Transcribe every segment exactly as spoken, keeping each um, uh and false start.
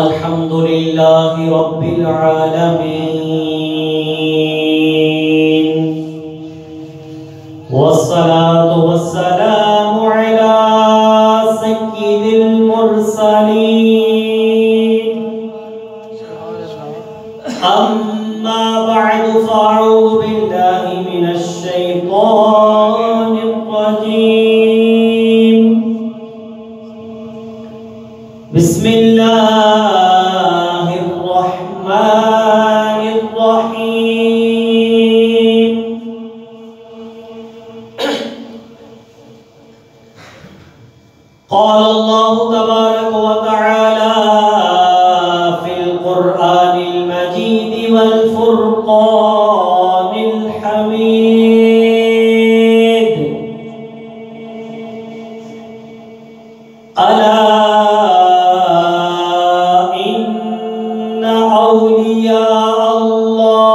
الحمد لله رب العالمين، والصلاة والسلام على سيد المرسلين. أما بعد فأعوذ بالله من الشيطان الرجيم. بسم الله الرحمن الرحيم. قال الله تبارك وتعالى في القرآن المجيد والفرقان الحميد: ألا أولياء الله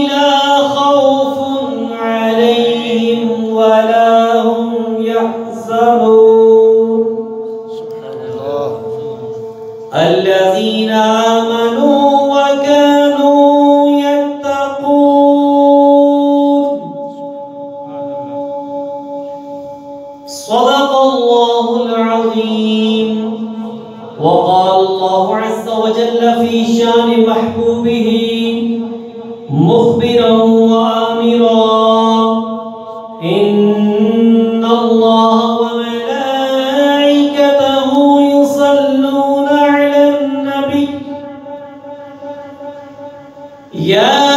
لا خوف عليهم ولا هم يحزنون الذين آمنوا وكانوا يتقون. صدق الله العظيم. وقال الله عز وجل في شان محبوبه مخبرا وآمرا: إن الله وملائكته يصلون على النبي يا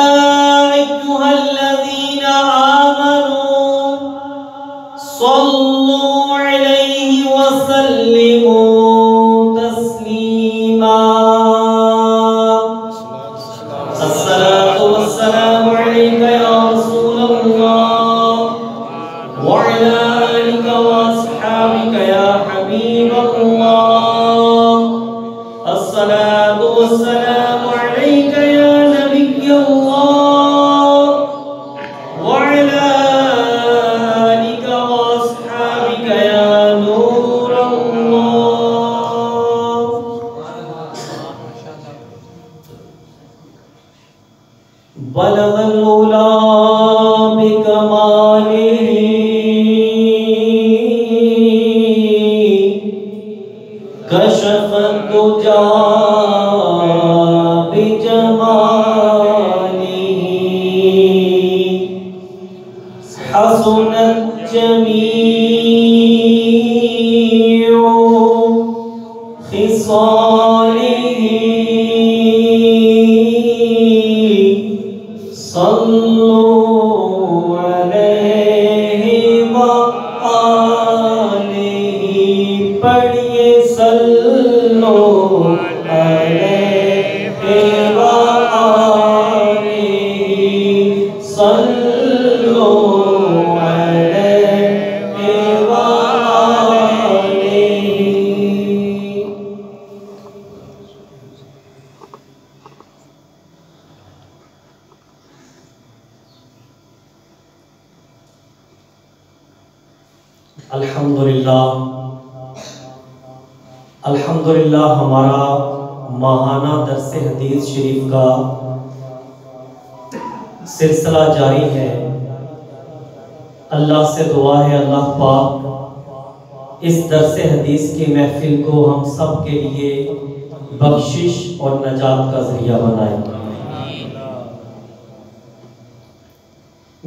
أيها الذين آمنوا صلوا عليه وسلموا والسلام عليك يا نبي الله وعلى آلك وأصحابك يا نور الله. بلغ العلا بكماله كشف الدجى حسنت جميع خصاله صلوا عليه وآله. پڑھیے صلوا عليه وآله صلوا अल्हम्दुलिल्लाह। अल्हम्दुलिल्लाह हमारा माहाना दर्स हदीस शरीफ का सिलसिला जारी है। अल्लाह से दुआ है अल्लाह पाक इस दर्स हदीस की महफिल को हम सब के लिए बख्शिश और नजात का जरिया बनाए।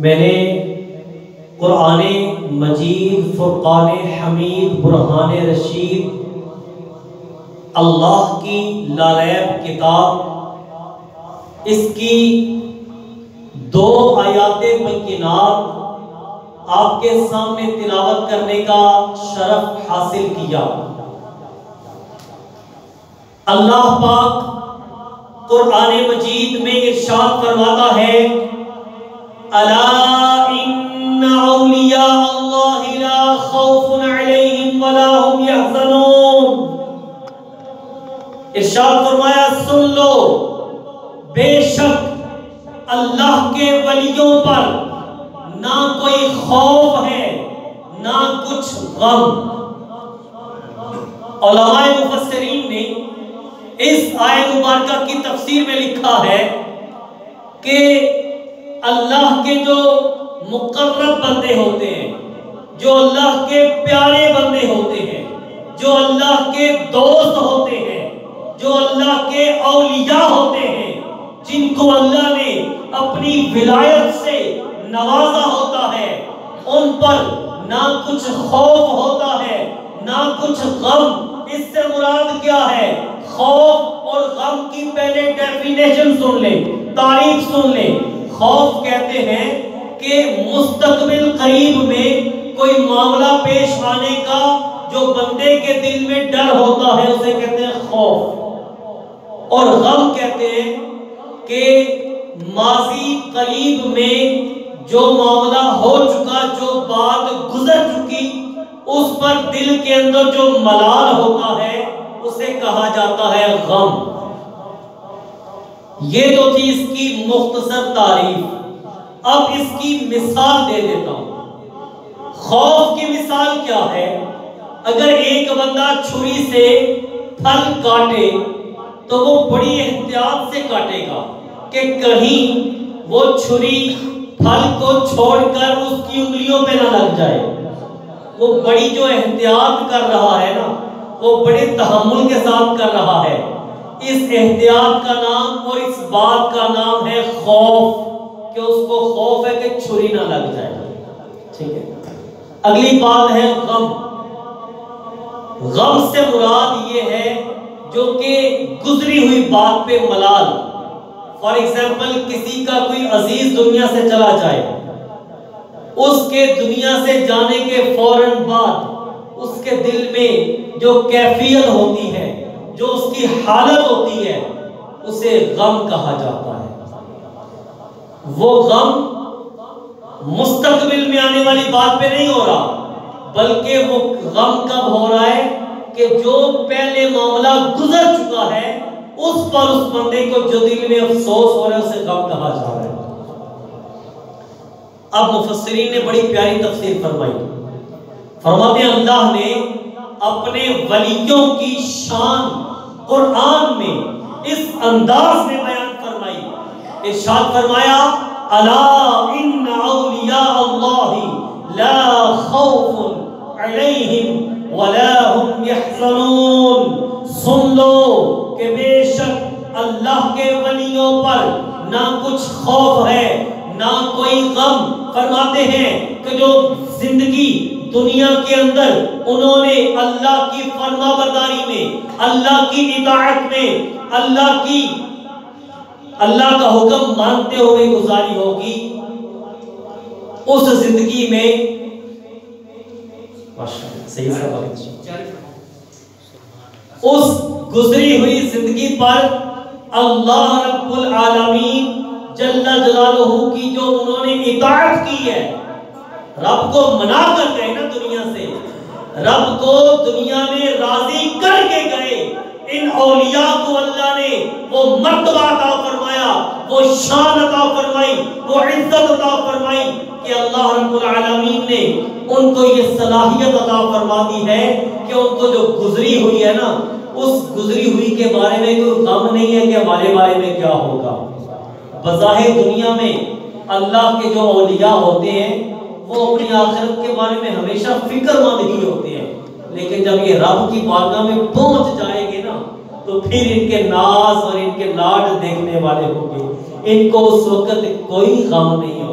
मैंने कुरान मजीद, फुरकान हमीद, बुरहान रशीद, अल्लाह की लालैब किताब, इसकी दो आयात बय्यिनात आपके सामने तिलावत करने का शरफ हासिल किया। अल्लाह पाक कुरान मजीद में इरशाद फरमाता है: अला أولياء الله لا خوف عليهم ولا هم يحزنون। इरशाद फरमाया, सुन लो بے شک اللہ کے ولیوں پر نہ کوئی خوف ہے نہ کچھ غم۔ علماء مفسرین نے اس آیت مبارکہ کی تفسیر میں لکھا ہے کہ اللہ کے جو مقرب بندے ہوتے ہیں، جو اللہ کے پیارے بندے ہوتے ہیں، جو اللہ کے دوست ہوتے ہیں، جو اللہ کے اولیاء ہوتے ہیں، جن کو اللہ نے اپنی ولایت سے نوازا ہوتا ہے، ان پر نہ کچھ خوف ہوتا ہے نہ کچھ غم۔ اس سے مراد کیا ہے؟ خوف اور غم کی پہلے ڈیفینیشن سن لیں، تعریف سن لیں۔ خوف کہتے ہیں کہ مستقبل قریب میں کوئی معاملہ پیش آنے کا جو بندے کے دل میں ڈر ہوتا ہے، اسے کہتے ہیں خوف۔ اور غم کہتے ہیں کہ ماضی قریب میں جو معاملہ ہو چکا، جو بات گزر چکی، اس پر دل کے اندر جو ملال ہوتا ہے اسے کہا جاتا ہے غم۔ یہ تو تھی اس کی مختصر تعریف۔ اب اس کی مثال دے دیتا ہوں۔ خوف کی مثال کیا ہے؟ اگر ایک بندہ چھری سے پھل کاٹے تو وہ بڑی احتیاط سے کاٹے گا کہ کہیں وہ چھری پھل کو چھوڑ کر اس کی انگلیوں پہ نہ لگ جائے۔ وہ بڑی جو احتیاط کر رہا ہے نا، وہ بڑے تحمل کے ساتھ کر رہا ہے۔ اس احتیاط کا نام اور اس بات کا نام ہے خوف، کہ اس کو خوف ہے کہ چھری نہ لگ جائے۔ ٹھیک ہے، اگلی بات ہے غم۔ غم سے مراد یہ ہے جو کہ گزری ہوئی بات پہ ملال۔ فار ایگزامپل، کسی کا کوئی عزیز دنیا سے چلا جائے، اس کے دنیا سے جانے کے فوراً بعد اس کے دل میں جو کیفیت ہوتی ہے، جو اس کی حالت ہوتی ہے، اسے غم کہا جاتا ہے۔ وہ غم مستقبل میں آنے والی بات پہ نہیں ہو رہا، بلکہ وہ غم کب ہو رہا ہے کہ جو پہلے معاملہ گزر چکا ہے، اس پر اس بندے کو جو دل میں افسوس ہو رہا ہے، اسے غم کہا جا رہا ہے۔ اب مفسرین نے بڑی پیاری تفسیر فرمائی۔ فرماتے ہیں اللہ نے اپنے ولیوں کی شان قرآن میں اس انداز میں بیان فرمائی۔ ارشاد فرمایا، اَلَا اِنَّ عَوْلِيَاءَ اللَّهِ لَا خَوْفٌ عَلَيْهِمْ وَلَا هُمْ يَحْزَنُونَ۔ سن لو کہ بے شک اللہ کے ولیوں پر نہ کچھ خوف ہے نہ کوئی غم۔ فرماتے ہیں کہ جو زندگی دنیا کے اندر انہوں نے اللہ کی فرما برداری میں، اللہ کی اطاعت میں، اللہ کی اللہ کا حکم مانتے ہوئے گزاری ہوگی، اس زندگی میں اس گزری ہوئی زندگی پر اللہ رب العالمین جل جلالہ کی جو انہوں نے اطاعت کی ہے، رب کو منا کر گئے نا دنیا سے، رب کو دنیا میں راضی کر کے گئے، ان اولیاء کو اللہ نے وہ مرتبہ عطا فرمایا، وہ شان عطا فرمائی، وہ عزت عطا فرمائی کہ اللہ رب العالمین نے ان کو یہ صلاحیت عطا فرما دی ہے کہ ان کو جو گزری ہوئی ہے نا، اس گزری ہوئی کے بارے میں کوئی غم نہیں ہے کہ ہمارے بارے میں کیا ہوگا۔ بظاہر دنیا میں اللہ کے جو اولیاء ہوتے ہیں وہ اپنی آخرت کے بارے میں ہمیشہ فکر مند ہی ہوتے ہیں، لیکن جب یہ رب کی بارگاہ میں پہنچ جائیں گے نا، تو پھر ان کے ناز اور ان کے لاڈ دیکھنے والے ہوں گے، ان کو اس وقت کوئی غم نہیں ہوگا۔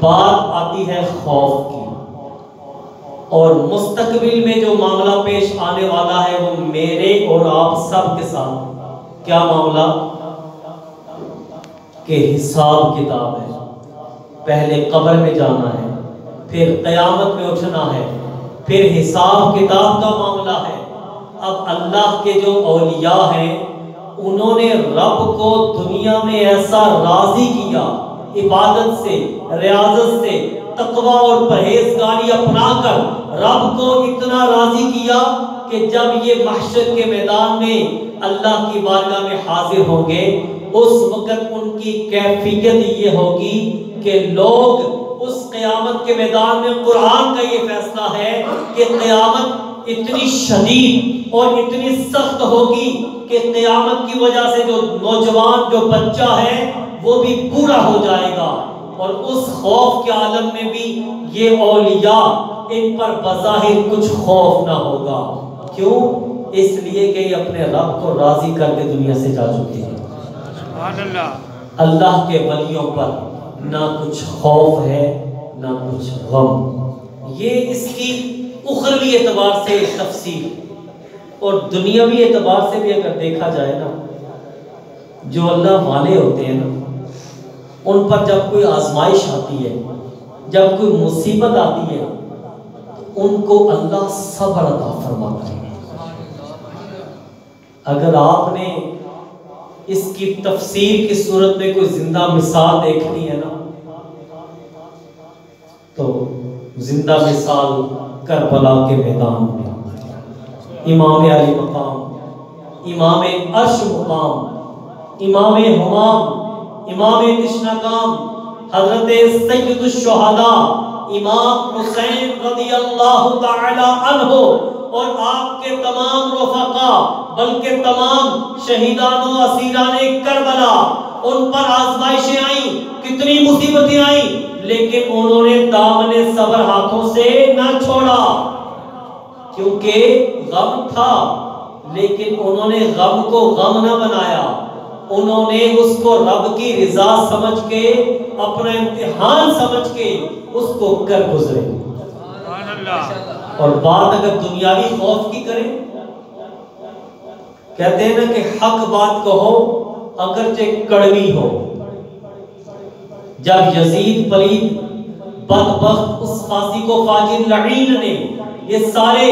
بات آتی ہے خوف کی، اور مستقبل میں جو معاملہ پیش آنے والا ہے وہ میرے اور آپ سب کے ساتھ کیا معاملہ کہ حساب کتاب ہے۔ پہلے قبر میں جانا ہے، پھر قیامت میں اٹھنا ہے، پھر حساب کتاب کا معاملہ ہے۔ اب اللہ کے جو اولیاء ہیں انہوں نے رب کو دنیا میں ایسا راضی کیا، عبادت سے، ریاضت سے، تقوی اور پرہیزگاری اپنا کر رب کو اتنا راضی کیا کہ جب یہ محشر کے میدان میں اللہ کی بارگاہ میں حاضر ہوں گے उस वक्त उनकी कैफियत ये होगी कि लोग उस क़यामत के मैदान में, कुरान का ये फैसला है कि क़यामत इतनी शदीद और इतनी सख्त होगी कि क़यामत की वजह से जो नौजवान, जो बच्चा है वो भी पूरा हो जाएगा। और उस खौफ के आलम में भी ये औलिया, इन पर बज़ाहिर कुछ खौफ ना होगा। क्यों? इसलिए कि ये अपने रब को राज़ी करके दुनिया से जा चुके हैं। सुभान अल्लाह। अल्लाह के वलियों पर ना कुछ खौफ है ना कुछ गम। ये इसकी उखरवी एतबार से तफसीर और दुनियावी एतबार से भी अगर देखा जाए ना, जो अल्लाह वाले होते हैं ना, उन पर जब कोई आजमाइश आती है, जब कोई मुसीबत आती है, उनको अल्लाह सब्र अता फरमाता है। अगर आपने इसकी तफसीर की सूरत में कोई जिंदा मिसाल देखनी है ना, तो जिंदा मिसाल करबला के मैदान में इमाम अली मकाम, इमाम अर्श मकाम, इमाम हमाम, इमाम निशनकाम, हजरत सैयदुश शुहदा इमाम हुसैन रदियल्लाहु ताला अन्हु और आपके तमाम रफका, बल्कि तमाम शहीदान व असीराने करबला, उन पर आजमाइशें आई, कितनी मुसीबतें आई, लेकिन उन्होंने दामने सब्र हाथों से न छोड़ा। क्योंकि गम था, लेकिन उन्होंने गम को गम न बनाया, उन्होंने उसको रब की रिजा समझ के, अपना इम्तिहान समझ के उसको कर गुजरे। और बात अगर दुनियावी खौफ की करें, कहते हैं ना कि हक बात कहो अगरचे कड़वी हो। जब यजीद, पलीद, बदबख्त, उस फासी को फाजिर लईन ने ये सारे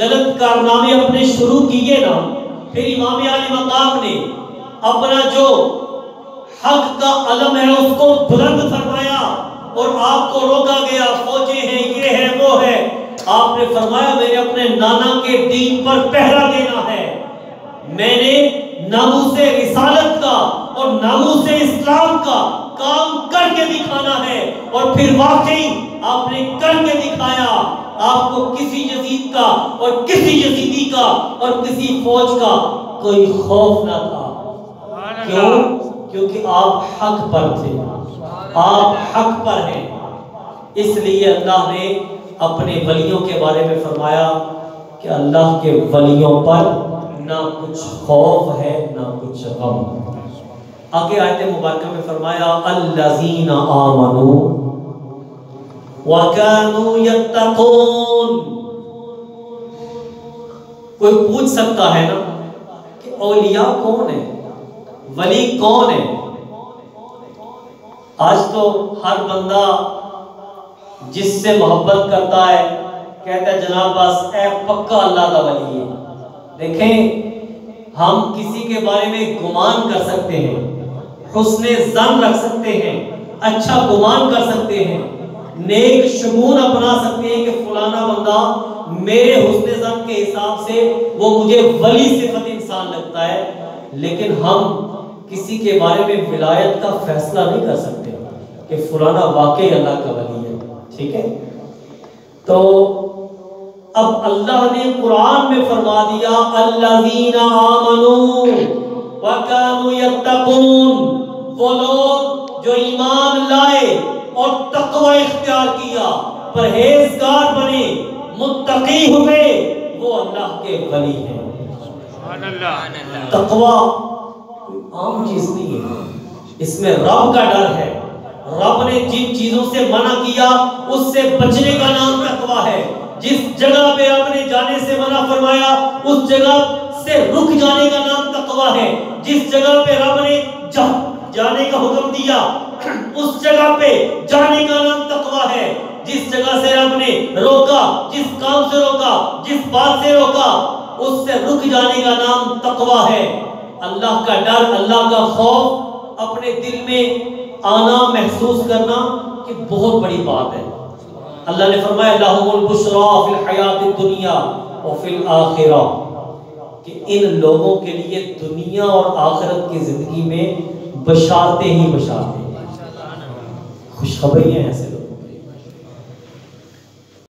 गलत कारनामे अपने शुरू किए ना, फिर इमाम अली मकाम ने अपना जो हक का अलम है उसको बुलंद फरमाया और आपको रोका गया, फौजे हैं, ये है, वो है। आपने फरमाया मेरे अपने नाना के दीन पर पहरा देना है, मैंने नामूसे रिसालत का और नामूसे इस्लाम का काम करके दिखाना है। और फिर वाकई आपने करके दिखाया। आपको किसी यजीद का और किसी यजीदी का और किसी फौज का कोई खौफ ना था। क्यों? क्योंकि आप हक पर थे, आप हक पर हैं। इसलिए अल्लाह ने अपने वलियों के बारे में फरमाया कि अल्लाह के वलियों पर ना कुछ खौफ है ना कुछ गम। आगे आयत मुबारक में फरमाया अल्लज़ीना आमनू व कानू यत्तकून। कोई पूछ सकता है ना कि औलिया कौन है, वली कौन है? आज तो हर बंदा जिससे मोहब्बत करता है कहता है जनाब बस ए पक्का अल्लाह का वली है। देखें, हम किसी के बारे में गुमान कर सकते हैं, हुस्ने ज़न रख सकते हैं, अच्छा गुमान कर सकते हैं, नेक शुगून अपना सकते हैं कि फलाना बंदा मेरे हुस्ने ज़न के हिसाब से वो मुझे वली सिफत इंसान लगता है। लेकिन हम किसी के बारे में विलायत का फैसला नहीं कर सकते कि फलाना वाकई अल्लाह का वली है। ठीक है, तो अब अल्लाह ने कुरान में फरमा दिया अल्लज़ीना आमनू व कानू यत्तकून, वो लोग जो ईमान लाए और तकवा इख्तियार किया, परहेजगार बने, मुत्तकी हुए, वो अल्लाह के वली हैं। तकवा आम चीज नहीं है, इसमें रब का डर है। रब ने जिन चीजों से मना किया उससे बचने का नाम तकवा है। जिस जगह पे आपने जाने से मना फरमाया उस जगह से रुक जाने का नाम तकवा है। जिस जगह पे रब ने जा, जाने का हुक्म दिया उस जगह पे जाने का नाम तकवा है। जिस जगह से रब ने रोका, जिस काम से रोका, जिस बात से रोका, उससे रुक जाने का नाम तकवा है। अल्लाह का डर, अल्लाह का खौफ अपने दिल में आना, महसूस करना कि बहुत बड़ी बात है। अल्लाह ने फरमाया लाहुमुल बुशरा फिल हयातिद दुनिया व फिल आखिरह। कि इन लोगों के लिए दुनिया और आखिरत की ज़िंदगी में बशारतें ही बशारतें, खुशखबरी है ऐसे लोग।